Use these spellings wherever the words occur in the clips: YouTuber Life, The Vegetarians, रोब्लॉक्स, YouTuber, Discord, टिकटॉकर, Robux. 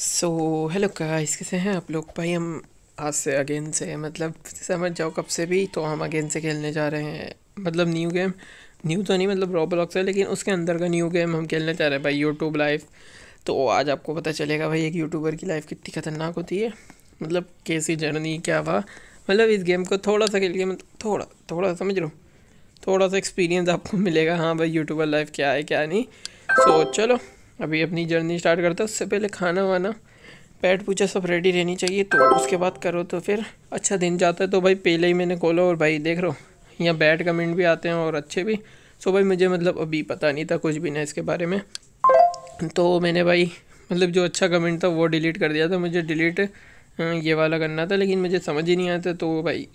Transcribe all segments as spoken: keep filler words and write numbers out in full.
So hello guys, कैसे हैं आप लोग। भाई हम आज से अगेन से मतलब समझ जाओ कब से भी तो हम अगेन से खेलने जा रहे हैं। मतलब न्यू गेम, न्यू तो नहीं मतलब रोब्लॉक्स है लेकिन उसके अंदर का न्यू गेम हम खेलने जा रहे हैं भाई, यूट्यूब लाइफ। तो आज आपको पता चलेगा भाई एक यूट्यूबर की लाइफ कितनी ख़तरनाक होती है, मतलब कैसी जर्नी क्या हुआ। मतलब इस गेम को थोड़ा सा खेल के मतलब थोड़ा थोड़ा समझ लो, थोड़ा सा एक्सपीरियंस आपको मिलेगा हाँ भाई यूट्यूबर लाइफ क्या है क्या नहीं। सो चलो अभी अपनी जर्नी स्टार्ट करते हैं। उससे पहले खाना वाना पेट पूजा सब रेडी रहनी चाहिए, तो उसके बाद करो तो फिर अच्छा दिन जाता है। तो भाई पहले ही मैंने खोला और भाई देख रहा हो यहाँ बैड कमेंट भी आते हैं और अच्छे भी। सो भाई मुझे मतलब अभी पता नहीं था कुछ भी ना इसके बारे में, तो मैंने भाई मतलब जो अच्छा कमेंट था वो डिलीट कर दिया था। मुझे डिलीट ये वाला करना था लेकिन मुझे समझ ही नहीं आया था, तो भाई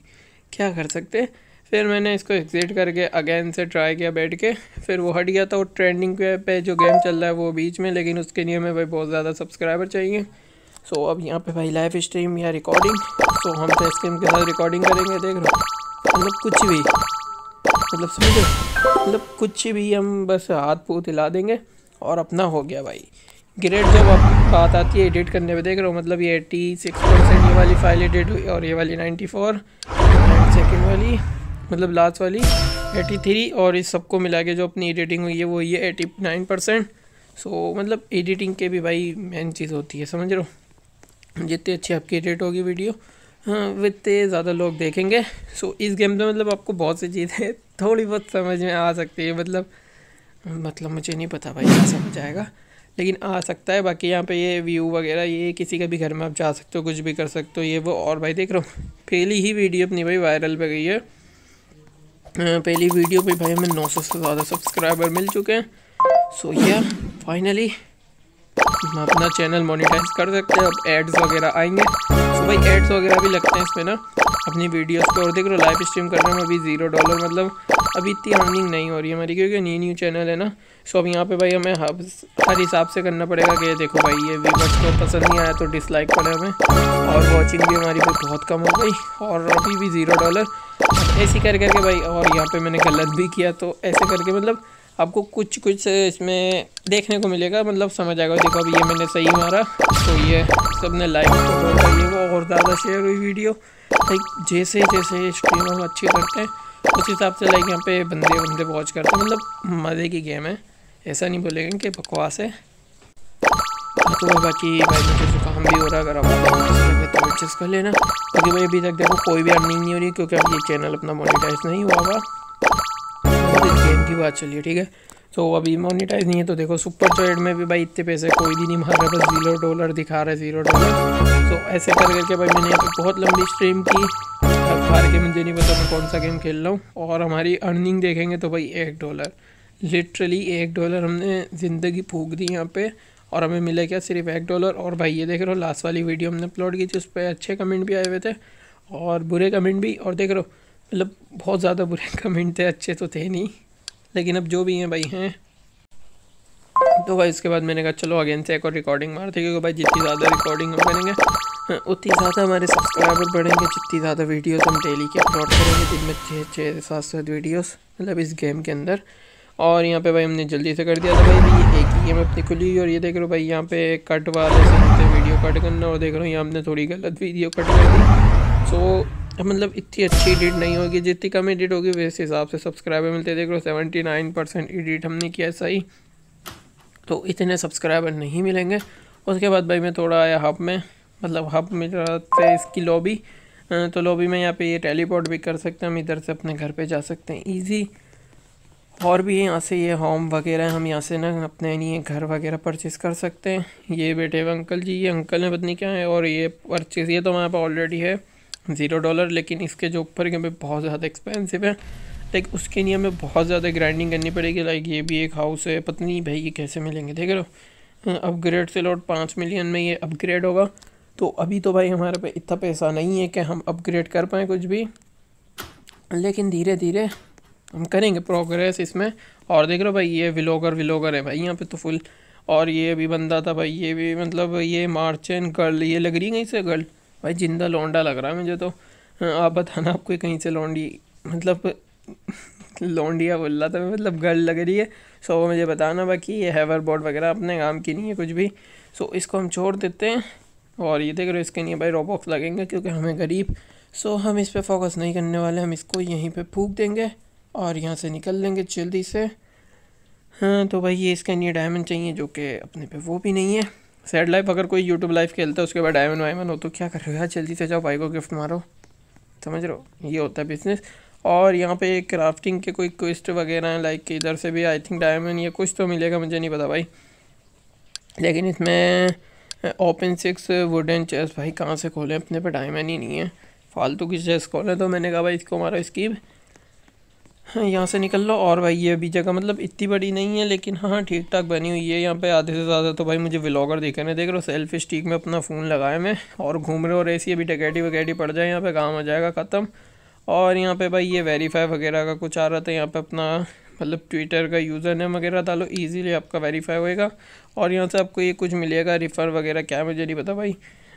क्या कर सकते। फिर मैंने इसको एग्जिट करके अगेन से ट्राई किया बैठ के, फिर वो हट गया था। और ट्रेंडिंग पे जो गेम चल रहा है वो बीच में, लेकिन उसके लिए हमें भाई बहुत ज़्यादा सब्सक्राइबर चाहिए। सो so, अब यहाँ पे भाई लाइव स्ट्रीम या रिकॉर्डिंग, सो so, हम तो स्ट्रीम के साथ रिकॉर्डिंग करेंगे। देख रहे हो मतलब कुछ भी मतलब समझो मतलब कुछ भी हम बस हाथ पूथ हिला देंगे और अपना हो गया भाई ग्रेड। जब आप बात आती है एडिट करने पर, देख रहे हो मतलब ये एट्टी सिक्स परसेंट ये वाली फाइल एडिट हुई और ये वाली नाइन्टी फोर एंड सेकेंड वाली मतलब लास्ट वाली एटी थ्री, और इस सबको मिला के जो अपनी एडिटिंग हुई है वो ये एटी नाइन परसेंट। सो मतलब एडिटिंग के भी भाई मेन चीज़ होती है, समझ लो जितनी अच्छी आपकी एडिट होगी वीडियो हाँ उतने ज़्यादा लोग देखेंगे। सो इस गेम में मतलब आपको बहुत सी चीज़ें थोड़ी बहुत समझ में आ सकती है, मतलब मतलब मुझे नहीं पता भाई क्या समझ आएगा लेकिन आ सकता है। बाकी यहाँ पे ये व्यू वगैरह ये किसी का भी घर में आप जा सकते हो, कुछ भी कर सकते हो ये वो। और भाई देख रहा हूँ पहली ही वीडियो अपनी भाई वायरल पे गई है, पहली वीडियो पे भाई हमें नौ सौ से ज़्यादा सब्सक्राइबर मिल चुके हैं। सो यार फाइनली हम अपना चैनल मोनेटाइज कर सकते हैं, अब एड्स वगैरह आएंगे। सो भाई एड्स वगैरह भी लगते हैं इसमें ना अपनी वीडियोस पे। और देख रहे हो लाइव स्ट्रीम कर रहे हैं अभी ज़ीरो डॉलर, मतलब अभी इतनी अर्निंग नहीं हो रही है हमारी क्योंकि न्यू न्यू चैनल है ना। सो अब यहाँ पे भाई हमें हर हिसाब से करना पड़ेगा कि देखो भाई ये व्यूवर्स को पसंद नहीं आया तो डिसलाइक पड़े हमें, और वॉचिंग भी हमारी बहुत कम हो गई और अभी भी ज़ीरो डॉलर। ऐसे कर करके भाई, और यहाँ पे मैंने गलत भी किया तो ऐसे करके मतलब आपको कुछ कुछ इसमें देखने को मिलेगा, मतलब समझ आएगा। देखो अभी ये मैंने सही मारा तो ये सब ने लाइक किया वो, और ज़्यादा शेयर हुई वीडियो। लाइक जैसे जैसे स्ट्रीम हम अच्छी करते हैं उस हिसाब से लाइक यहाँ पे बंदे बंदे वॉच करते हैं। मतलब मज़े की गेम है, ऐसा नहीं बोलेंगे कि बकवास है। तो बाकी भाई मुझे जुकाम भी हो रहा है, अगर आप तो एडजस्ट कर लेना क्योंकि भाई अभी तक देखो कोई भी अर्निंग नहीं हो रही क्योंकि अब ये चैनल अपना मोनेटाइज नहीं हुआ होगा। गेम की बात चलिए ठीक है, तो अभी मोनेटाइज नहीं है तो देखो सुपर चैट में भी भाई इतने पैसे कोई भी नहीं मार रहा, बस जीरो डॉलर दिखा रहा है ज़ीरो डॉलर। तो ऐसे कर करके भाई मैंने यहाँ पर बहुत लंबी स्ट्रीम की, हार के मुझे नहीं पता मैं कौन सा गेम खेल रहा हूँ। और हमारी अर्निंग देखेंगे तो भाई एक डॉलर, लिटरली एक डॉलर हमने ज़िंदगी फूंक दी यहाँ पे और हमें मिला क्या सिर्फ एक डॉलर। और भाई ये देख रहे हो लास्ट वाली वीडियो हमने अपलोड की थी, उस पर अच्छे कमेंट भी आए हुए थे और बुरे कमेंट भी। और देख रहे हो मतलब बहुत ज़्यादा बुरे कमेंट थे, अच्छे तो थे नहीं लेकिन अब जो भी हैं भाई हैं। तो भाई उसके बाद मैंने कहा चलो अगेन से एक और रिकॉर्डिंग मारते हैं, क्योंकि भाई जितनी ज़्यादा रिकॉर्डिंग हम करेंगे उतनी ज़्यादा हमारे सब्सक्राइबर बढ़ेंगे। जितनी ज़्यादा वीडियोस हम डेली के अपलोड करेंगे, दिन में छः छः सात सात वीडियोस मतलब इस गेम के अंदर। और यहाँ पे भाई हमने जल्दी से कर दिया था भाई, भाई एक ही गेम अपनी खुली। और ये देख रहे हो भाई यहाँ पे कट वाले से वीडियो कट करना, और देख रहे हो यहाँ हमने थोड़ी गलत वीडियो कट कर दी। सो मतलब इतनी अच्छी एडिट नहीं होगी, जितनी कम एडिट होगी वैसे हिसाब से सब्सक्राइबर मिलते। देख रहे हो सेवेंटी नाइन परसेंट एडिट हमने किया सही, तो इतने सब्सक्राइबर नहीं मिलेंगे। उसके बाद भाई मैं थोड़ा आया हब में, मतलब हब मिल रहा था इसकी लॉबी, तो लॉबी में यहाँ पे ये टेलीपोर्ट भी कर सकते हैं, हम इधर से अपने घर पे जा सकते हैं इजी। और भी यहाँ से ये होम वगैरह हम यहाँ से ना अपने लिए घर वगैरह परचेज़ कर सकते हैं। ये बैठे हुए अंकल जी, ये अंकल ने पत्नी क्या है। और ये परचेज़ ये तो हमारे पास ऑलरेडी है ज़ीरो डॉलर, लेकिन इसके जो ऊपर के बहुत ज़्यादा एक्सपेंसिव है, लाइक उसके लिए हमें बहुत ज़्यादा ग्राइंडिंग करनी पड़ेगी। लाइक ये भी एक हाउस है, पत्नी भाई ये कैसे मिलेंगे। देख लो अपग्रेड से लौट पाँच मिलियन में ये अपग्रेड होगा, तो अभी तो भाई हमारे पे इतना पैसा नहीं है कि हम अपग्रेड कर पाएँ कुछ भी, लेकिन धीरे धीरे हम करेंगे प्रोग्रेस इसमें। और देख लो भाई ये व्लॉगर व्लॉगर है भाई यहाँ पे तो फुल। और ये भी बंदा था भाई, ये भी मतलब ये मार्चेंट गर्ल, ये लग रही कहीं से गर्ल भाई, जिंदा लौंडा लग रहा है मुझे तो। आप बताना आपको कहीं से लौंडी मतलब लौंडिया बोल रहा था, मतलब गर्ल लग रही है। सो मुझे बताना। बाकी ये हैवर बोर्ड वगैरह अपने काम की नहीं है कुछ भी। सो इसको हम छोड़ देते हैं। और ये देख रहे हो इसके लिए भाई रोबॉक्स लगेंगे क्योंकि हमें गरीब, सो हम इस पे फोकस नहीं करने वाले, हम इसको यहीं पे फूंक देंगे और यहाँ से निकल लेंगे जल्दी से। हाँ तो भाई ये इसके लिए डायमंड चाहिए जो कि अपने पे वो भी नहीं है। सैड लाइफ, अगर कोई यूट्यूब लाइफ खेलता है उसके बाद डायमंड वायमन हो तो क्या कर रहे हो यार, जल्दी से जाओ भाई को गिफ्ट मारो, समझ रहे हो, ये होता है बिजनेस। और यहाँ पे क्राफ्टिंग के कोई क्वेस्ट वगैरह लाइक इधर से भी आई थिंक डायमंड या कुछ तो मिलेगा, मुझे नहीं पता भाई। लेकिन इसमें ओपन सिक्स वुडन चेस्ट भाई कहाँ से खोलें, अपने पे डायमंड ही नहीं है, फालतू की चेस्ट खोलें। तो मैंने कहा भाई इसको मारो स्कीप, हाँ यहाँ से निकल लो। और भाई ये भी जगह मतलब इतनी बड़ी नहीं है लेकिन हाँ ठीक ठाक बनी हुई है। यहाँ पे आधे से ज़्यादा तो भाई मुझे व्लॉगर दिखे ना, देख रहे हो सेल्फी स्टिक में अपना फ़ोन लगाया मैं और घूम रहे हो, और ऐसी अभी टकैटी वकैटी पड़ जाए यहाँ पे काम हो जाएगा ख़त्म। और यहाँ पे भाई ये वेरीफाई वगैरह का कुछ आ रहा था, यहाँ पे अपना मतलब ट्विटर का यूज़र नेम वगैरह डालो, ईजीली आपका वेरीफाई होएगा। और यहाँ से आपको ये कुछ मिलेगा रिफ़र वगैरह, क्या मुझे नहीं पता भाई।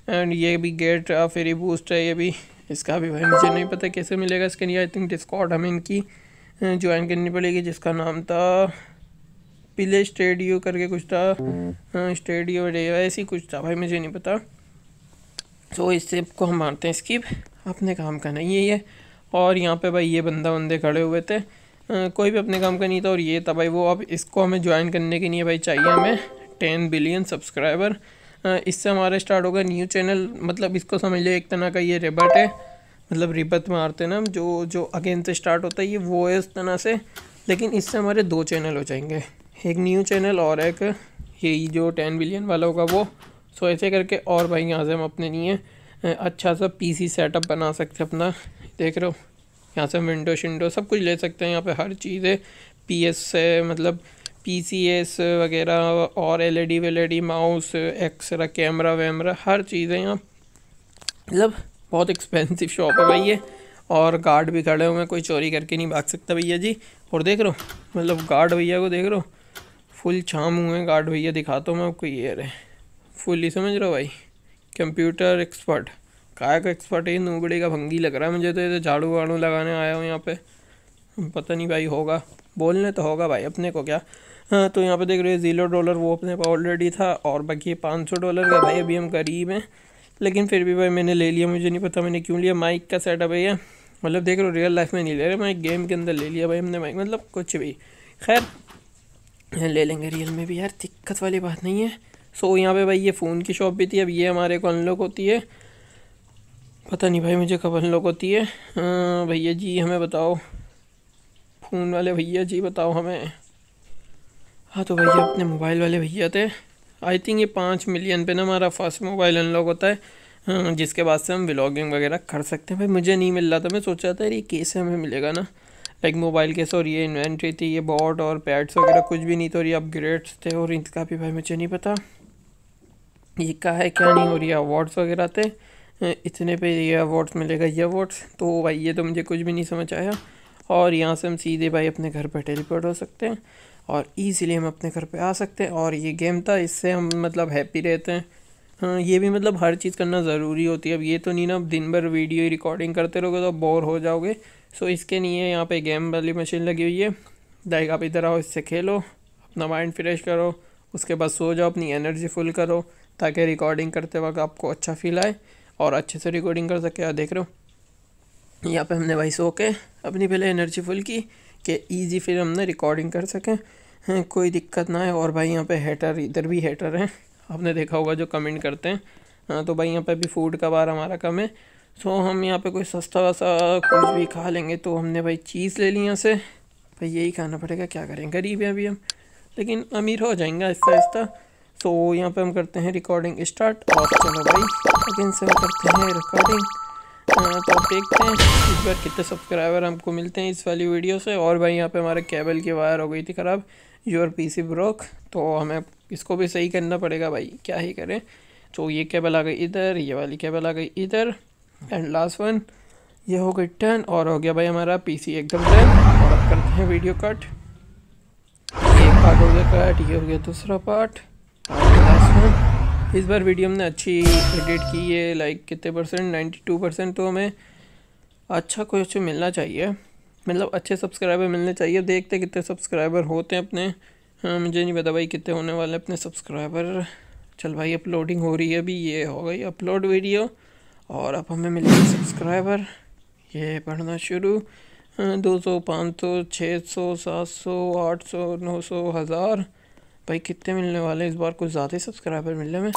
एंड ये भी गेट फ्री बूस्ट है, ये भी इसका भी भाई मुझे नहीं पता कैसे मिलेगा। इसके लिए आई थिंक डिस्कॉर्ड हमें इनकी ज्वाइन करनी पड़ेगी, जिसका नाम था पिले स्टेडियो करके कुछ था, स्टेडियो ऐसी कुछ था भाई मुझे नहीं पता। सो इस स्टेप को हम मारते हैं स्किप, अपने काम का नहीं है ये। और यहाँ पे भाई ये बंदा बंदे खड़े हुए थे, आ, कोई भी अपने काम का नहीं था। और ये था भाई वो, अब इसको हमें ज्वाइन करने के लिए भाई चाहिए हमें टेन बिलियन सब्सक्राइबर, आ, इससे हमारा स्टार्ट होगा न्यू चैनल। मतलब इसको समझ लो एक तरह का ये रिबट है, मतलब रिबत मारते ना जो जो अगेन से स्टार्ट होता है, ये वो है उस तरह से। लेकिन इससे हमारे दो चैनल हो जाएंगे, एक न्यू चैनल और एक यही जो टेन बिलियन वाला होगा वो। सो ऐसे करके और भाई यहाँ से हम अपने लिए अच्छा सा पीसी सेटअप बना सकते हैं अपना, देख रहे हो यहाँ से हम विंडो शिंडो सब कुछ ले सकते हैं। यहाँ पे हर चीज़ है, पीएस है मतलब पीसीएस वगैरह, और एलईडी वेलईडी, माउस, एक्सरा कैमरा वैमरा, हर चीज़ है यहाँ। मतलब बहुत एक्सपेंसिव शॉप है भाई ये। और गार्ड भी खड़े हुए हैं, कोई चोरी करके नहीं भाग सकता भैया जी। और देख रहे हो मतलब गार्ड भैया को देख रहे हो फुल छाम हुए हैं गार्ड भैया, दिखाता हूँ मैं आपको, ये रहे फुल ही, समझ रहे हो भाई। कंप्यूटर एक्सपर्ट, काय का एक्सपर्ट है, नूबड़े का भंगी लग रहा है मुझे तो, ये तो झाड़ू वाड़ू लगाने आया हूँ यहाँ पे, पता नहीं भाई होगा, बोलने तो होगा भाई अपने को क्या। हाँ तो यहाँ पे देख रहे हो ज़ीरो डॉलर वो अपने पास ऑलरेडी था, और बाकी पाँच सौ डॉलर का भाई अभी हम गरीब हैं लेकिन फिर भी भाई मैंने ले लिया, मुझे नहीं पता मैंने क्यों लिया। माइक का सेटअप है ये, मतलब देख रहे हो रियल लाइफ में नहीं ले रहे माइक, गेम के अंदर ले लिया भाई हमने माइक, मतलब कुछ भी, खैर ले लेंगे रियल में भी यार, दिक्कत वाली बात नहीं है। सो यहाँ पे भाई ये फ़ोन की शॉप भी थी, अब ये हमारे को अनलॉक होती है, पता नहीं भाई मुझे कब अनलॉक होती है। भैया जी हमें बताओ, फ़ोन वाले भैया जी बताओ हमें। हाँ तो भैया अपने मोबाइल वाले भैया थे, आई थिंक ये पाँच मिलियन पे ना हमारा फर्स्ट मोबाइल अनलॉक होता है, जिसके बाद से हम व्लॉगिंग वगैरह कर सकते हैं। भाई मुझे नहीं मिल रहा था, मैं सोचा था ये कैसे हमें मिलेगा ना, लाइक मोबाइल कैसे, और ये इन्वेंट्री थी, ये बॉट और पैड्स वगैरह कुछ भी नहीं था, और ये अपग्रेड्स थे, और इनका भी भाई मुझे नहीं पता ये क्या है क्या नहीं। और ये अवार्ड्स वगैरह थे, इतने पे ये अवार्ड्स मिलेगा, ये अवार्ड्स तो भाई ये तो मुझे कुछ भी नहीं समझ आया। और यहाँ से हम सीधे भाई अपने घर पर टेलीपोर्ट हो सकते हैं और ईज़िली हम अपने घर पे आ सकते हैं। और ये गेम था, इससे हम मतलब हैप्पी रहते हैं। हाँ ये भी मतलब हर चीज़ करना ज़रूरी होती है, अब ये तो नहीं ना अब दिन भर वीडियो रिकॉर्डिंग करते रहोगे तो बोर हो जाओगे। सो इसके लिए यहाँ पे गेम वाली मशीन लगी हुई है, लाइक आप इधर आओ, इससे खेलो, अपना माइंड फ्रेश करो, उसके बाद सो जाओ, अपनी एनर्जी फुल करो ताकि रिकॉर्डिंग करते वक्त आपको अच्छा फील आए और अच्छे से रिकॉर्डिंग कर सके। देख रहे हो यहाँ पे हमने भाई सो के अपनी पहले एनर्जी फुल की कि ईजी फिर हमने रिकॉर्डिंग कर सकें, कोई दिक्कत ना है। और भाई यहाँ पे हेटर, इधर भी हेटर हैं आपने देखा होगा जो कमेंट करते हैं। हाँ तो भाई यहाँ पे भी फूड का बार हमारा कम है, सो हम यहाँ पे कोई सस्ता वसा कुछ भी खा लेंगे। तो हमने भाई चीज़ ले ली यहाँ से, भाई यही खाना पड़ेगा, क्या करें गरीब हैं अभी हम, लेकिन अमीर हो जाएंगे आहिस्ता आहिस्ता। तो यहाँ पर हम करते हैं रिकॉर्डिंग स्टार्ट, और चलो भाई अगेन से करते हैं रिकॉर्डिंग। हाँ तो आप देखते हैं इस बार कितने सब्सक्राइबर हमको मिलते हैं इस वाली वीडियो से। और भाई यहाँ पे हमारे केबल की वायर हो गई थी ख़राब, योर पीसी ब्रोक, तो हमें इसको भी सही करना पड़ेगा भाई, क्या ही करें। तो ये केबल आ गई इधर, ये वाली केबल आ गई इधर, एंड लास्ट वन ये हो गई टर्न, और हो गया भाई हमारा पीसी एकदम टर्न। और अब करते हैं वीडियो कट, एक पार्ट हो गया कट, ये हो गया दूसरा पार्ट, और लास्ट वन। इस बार वीडियो हमने अच्छी एडिट की है, लाइक कितने परसेंट, नाइन्टी टू परसेंट, तो हमें अच्छा कोई अच्छा मिलना चाहिए, मतलब अच्छे सब्सक्राइबर मिलने चाहिए। देखते कितने सब्सक्राइबर होते हैं अपने, हाँ मुझे नहीं पता भाई कितने होने वाले अपने सब्सक्राइबर। चल भाई अपलोडिंग हो रही है अभी, ये हो गई अपलोड वीडियो और अब हमें मिलेंगे सब्सक्राइबर। ये पढ़ना शुरू दो सौ, पाँच सौ, छः सौ, सात सौ, आठ सौ, नौ सौ, हज़ार। भाई कितने मिलने वाले हैं इस बार? कुछ ज़्यादा ही सब्सक्राइबर मिलने में,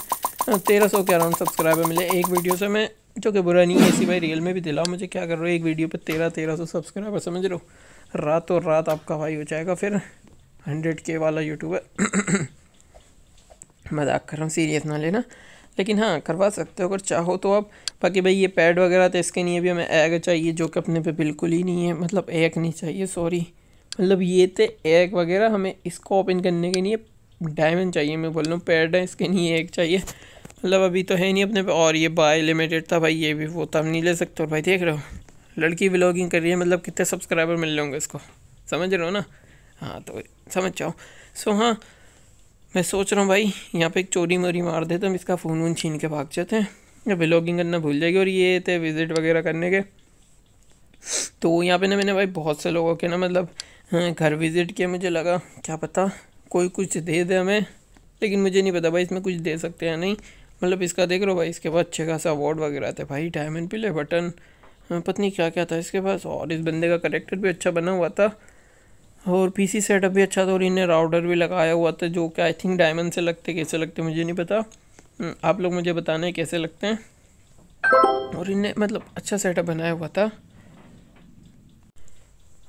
तेरह सौ के अराउंड सब्सक्राइबर मिले एक वीडियो से मैं, जो कि बुरा नहीं है। इसी भाई रियल में भी दिलाओ मुझे, क्या कर रहे हो एक वीडियो पे तेरह तेरह सौ सब्सक्राइबर, समझ लो रातों रात आपका भाई हो जाएगा फिर हंड्रेड के वाला यूट्यूबर। मजाक कर रहा हूँ, सीरियस ना लेना, लेकिन हाँ करवा सकते हो अगर चाहो तो आप। बाकी भाई ये पैड वगैरह तो इसके लिए भी हमें एग चाहिए, जो कि अपने पे बिल्कुल ही नहीं है, मतलब एग नहीं चाहिए सॉरी, मतलब ये थे एग वगैरह, हमें इसको ओपन करने के लिए डायमंड चाहिए। मैं बोल रहा हूँ पैड है इसके लिए एग चाहिए, मतलब अभी तो है नहीं अपने पे। और ये बाय लिमिटेड था भाई, ये भी वो तो हम नहीं ले सकते। और भाई देख रहे हो लड़की व्लॉगिंग कर रही है, मतलब कितने सब्सक्राइबर मिल रहे होंगे इसको, समझ रहे हो ना? हाँ तो समझ जाओ। सो हाँ मैं सोच रहा हूँ भाई यहाँ पे एक चोरी मोरी मार देते हम, इसका फ़ोन वोन छीन के भाग जाते हैं, या व्लॉगिंग करना भूल जाएगी। और ये थे विज़िट वगैरह करने के, तो यहाँ पे ना मैंने भाई बहुत से लोगों के ना मतलब घर विज़िट किया, मुझे लगा क्या पता कोई कुछ दे दे हमें, लेकिन मुझे नहीं पता भाई इसमें कुछ दे सकते हैं या नहीं। मतलब इसका देख रहे हो भाई, इसके पास अच्छे खासा अवार्ड वगैरह थे भाई, डायमंड पिले बटन पता नहीं क्या क्या था इसके पास, और इस बंदे का करेक्टर भी अच्छा बना हुआ था और पीसी सेटअप भी अच्छा था, और इन्हें राउटर भी लगाया हुआ था जो कि आई थिंक डायमंड से लगते, कैसे लगते मुझे नहीं पता, आप लोग मुझे बताना है कैसे लगते हैं। और इन्हें मतलब अच्छा सेटअप बनाया हुआ था।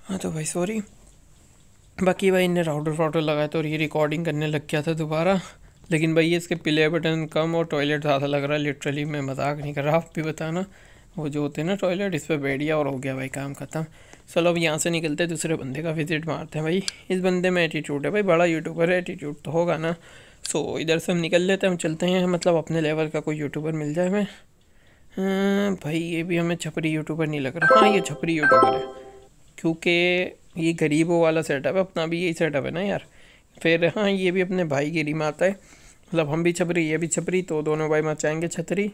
हाँ तो भाई सॉरी, बाकी भाई इन्हें राउटर वाउटर लगाया था और ये रिकॉर्डिंग करने लग गया था दोबारा। लेकिन भाई ये इसके प्ले बटन कम और टॉयलेट ज़्यादा लग रहा है, लिटरली मैं मजाक नहीं कर रहा, आप भी बताना। वो जो होते हैं ना टॉयलेट, इस पर बैठ गया और हो गया भाई काम ख़त्म। चलो अब यहाँ से निकलते हैं, दूसरे बंदे का विजिट मारते हैं। भाई इस बंदे में एटीट्यूड है भाई, बड़ा यूट्यूबर है, एटीट्यूड तो होगा ना। सो इधर से हम निकल लेते हैं, हम चलते हैं, मतलब अपने लेवल का कोई यूट्यूबर मिल जाए हमें। हाँ, भाई ये भी हमें छपरी यूट्यूबर नहीं लग रहा। हाँ ये छपरी यूट्यूबर है क्योंकि ये गरीबों वाला सेटअप है, अपना भी यही सेटअप है ना यार। फिर हाँ ये भी अपने भाई गिरी माता है, मतलब हम भी छपरी ये भी छपरी, तो दोनों भाई मचाएंगे छतरी।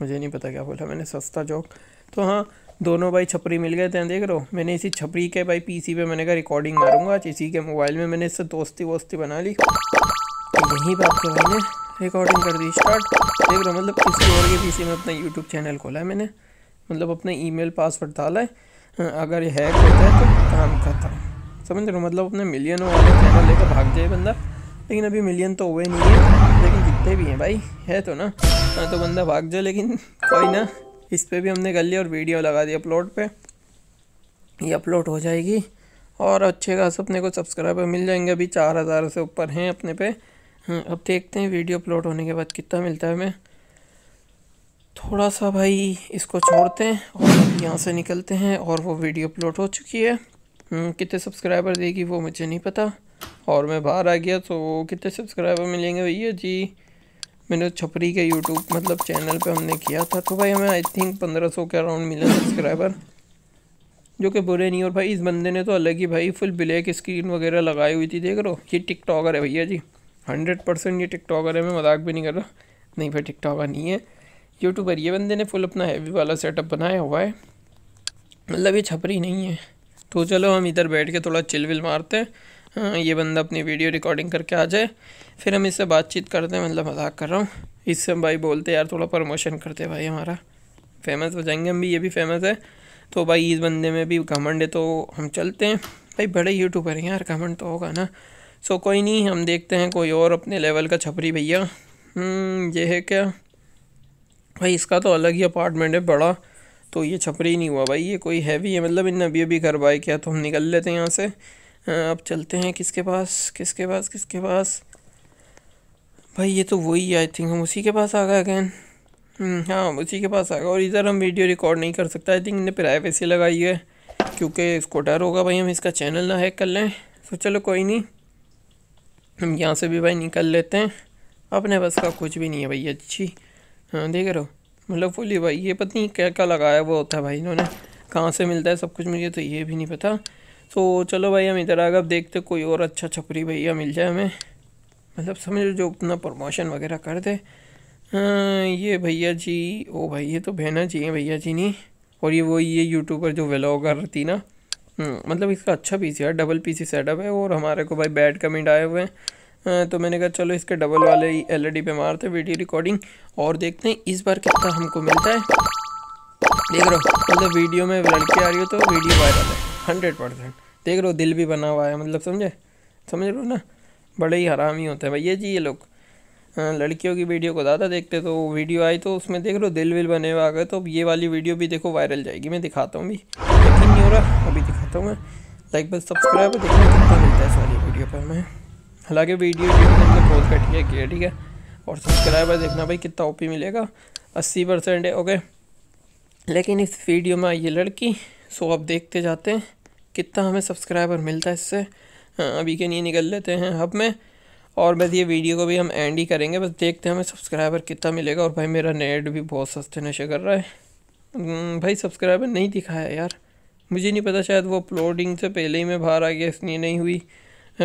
मुझे नहीं पता क्या बोला मैंने, सस्ता जोक। तो हाँ दोनों भाई छपरी मिल गए थे, देख रहे हो। मैंने इसी छपरी के भाई पीसी पे मैंने कहा रिकॉर्डिंग मारूंगा आज, इसी के मोबाइल में मैंने इससे दोस्ती वोस्ती बना ली, यहीं पर आपके मैंने रिकॉर्डिंग कर दी स्टार्ट। देख रहे हो मतलब किसी और के पीसी में अपना यूट्यूब चैनल खोला है मैंने, मतलब अपना ईमेल पासवर्ड डाला है, अगर ये हैक होता है तो काम करता हूँ, समझ रहे हो। मतलब अपने मिलियनों वाले चैनल लेकर भाग जाए बंदा, लेकिन अभी मिलियन तो हुए नहीं है, लेकिन जितने भी हैं भाई है तो ना, तो बंदा भाग जाए, लेकिन कोई ना। इस पे भी हमने कर लिया और वीडियो लगा दी अपलोड पे, ये अपलोड हो जाएगी और अच्छे खास अपने को सब्सक्राइबर मिल जाएंगे। अभी चार हज़ार से ऊपर हैं अपने पे। अब देखते हैं वीडियो अपलोड होने के बाद कितना मिलता है हमें। थोड़ा सा भाई इसको छोड़ते हैं और यहाँ से निकलते हैं, और वो वीडियो अपलोड हो चुकी है, कितने सब्सक्राइबर देगी वो मुझे नहीं पता। और मैं बाहर आ गया, तो कितने सब्सक्राइबर मिलेंगे भैया जी? मैंने छपरी के यूट्यूब मतलब चैनल पे हमने किया था, तो भाई हमें आई थिंक पंद्रह सौ के अराउंड मिले सब्सक्राइबर, जो कि बुरे नहीं। और भाई इस बंदे ने तो अलग ही भाई फुल ब्लैक स्क्रीन वगैरह लगाई हुई थी, देख लो। ये टिकटॉकर है भैया जी, हंड्रेड परसेंट ये टिकटॉकर है, मैं मजाक भी नहीं कर रहा। नहीं भाई टिकटॉकर नहीं है, यूट्यूबर। ये बंदे ने फुल अपना हैवी वाला सेटअप बनाया हुआ है, मतलब ये छपरी नहीं है। तो चलो हम इधर बैठ के थोड़ा चिल विल मारते हैं, हाँ ये बंदा अपनी वीडियो रिकॉर्डिंग करके आ जाए, फिर हम इससे बातचीत करते हैं। मतलब मजाक कर रहा हूँ, इससे हम भाई बोलते यार थोड़ा प्रमोशन करते भाई, हमारा फेमस हो जाएंगे हम भी, ये भी फेमस है। तो भाई इस बंदे में भी घमंड है, तो हम चलते हैं भाई, बड़े यूट्यूबर हैं यार, घमंड तो होगा ना। सो कोई नहीं, हम देखते हैं कोई और अपने लेवल का छपरी भैया। ये है क्या भाई, इसका तो अलग ही अपार्टमेंट है बड़ा, तो ये छपरी नहीं हुआ भाई, ये कोई हैवी है, मतलब इन अभी अभी घर बाई किया। तो हम निकल लेते हैं यहाँ से, अब चलते हैं किसके पास किसके पास किसके पास। भाई ये तो वही आई थिंक, हम उसी के पास आ गए अगैन। हाँ उसी के पास आ गए, और इधर हम वीडियो रिकॉर्ड नहीं कर सकते, आई थिंक इन्हें प्राइवेसी लगाई है क्योंकि इसको डर होगा भाई हम इसका चैनल ना हैक कर लें। तो चलो कोई नहीं, हम यहाँ से भी भाई निकल लेते हैं, अपने बस का कुछ भी नहीं है भाई। अच्छी हाँ देख रहे हो, मतलब फुली भाई ये पता नहीं क्या क्या लगाया वो होता है भाई इन्होंने, कहाँ से मिलता है सब कुछ मुझे तो ये भी नहीं पता। तो चलो भाई हम इधर आ गए, अब देखते कोई और अच्छा छपरी भैया मिल जाए हमें, मतलब समझ लो जो अपना प्रमोशन वगैरह कर दे। हाँ ये भैया जी, ओ भाई ये तो बहना जी हैं, भैया जी नहीं, और ये वो ये यूट्यूबर जो व्लॉगर थी ना, मतलब इसका अच्छा पीसी है, डबल पीसी सेटअप है। और हमारे को भाई बैड कमेंट आए हुए हैं, तो मैंने कहा चलो इसके डबल वाले एल ई डी पे मारते वीडियो रिकॉर्डिंग और देखते हैं इस बार कितना हमको मिलता है। देख रहे हो मतलब वीडियो में लड़के आ रही हो तो वीडियो वायरल है हंड्रेड परसेंट। देख रहे हो दिल भी बना हुआ है, मतलब समझे समझ रहे हो ना, बड़े ही हरामी होते हैं भैया जी ये लोग। लड़कियों की वीडियो को ज़्यादा देखते, तो वीडियो आई तो उसमें देख लो दिल विल बने हुए आ गए, तो अब ये वाली वीडियो भी देखो वायरल जाएगी। मैं दिखाता हूँ भी, यकीन नहीं हो रहा, अभी दिखाता हूँ मैं। लाइक बस सब्सक्राइब और देखने कितना मिलता है इस वाली वीडियो पर। मैं हालांकि वीडियो मतलब बहुत घटिया की है, ठीक है, और सब्सक्राइबर देखना भाई कितना ओपी मिलेगा, अस्सी परसेंट है ओके। लेकिन इस वीडियो में आई ये लड़की, सो अब देखते जाते हैं कितना हमें सब्सक्राइबर मिलता है इससे। अभी के लिए निकल लेते हैं हब में और बस ये वीडियो को भी हम एंड ही करेंगे। बस देखते हैं हमें सब्सक्राइबर कितना मिलेगा। और भाई मेरा नेट भी बहुत सस्ते नशे कर रहा है भाई, सब्सक्राइबर नहीं दिखाया यार, मुझे नहीं पता, शायद वो अपलोडिंग से पहले ही मैं बाहर आ गया इसलिए नहीं हुई।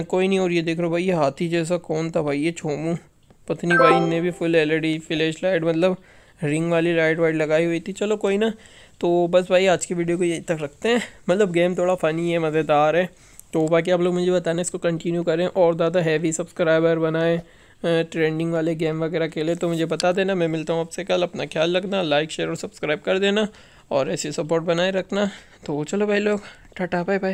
कोई नहीं। और ये देख रहा भाई, ये हाथी जैसा कौन था भाई, ये छोमू पत्नी भाई ने भी full L E D flash light मतलब रिंग वाली लाइट वाइट लगाई हुई थी। चलो कोई ना, तो बस भाई आज की वीडियो को यहीं तक रखते हैं। मतलब गेम थोड़ा फ़नी है, मज़ेदार है, तो बाकी आप लोग मुझे बताना इसको कंटिन्यू करें और ज़्यादा हैवी सब्सक्राइबर बनाएं ट्रेंडिंग वाले गेम वगैरह के लिए, तो मुझे बता देना। मैं मिलता हूँ आपसे कल, अपना ख्याल रखना, लाइक शेयर और सब्सक्राइब कर देना और ऐसे सपोर्ट बनाए रखना। तो चलो भाई लोग, टाटा बाय बाय।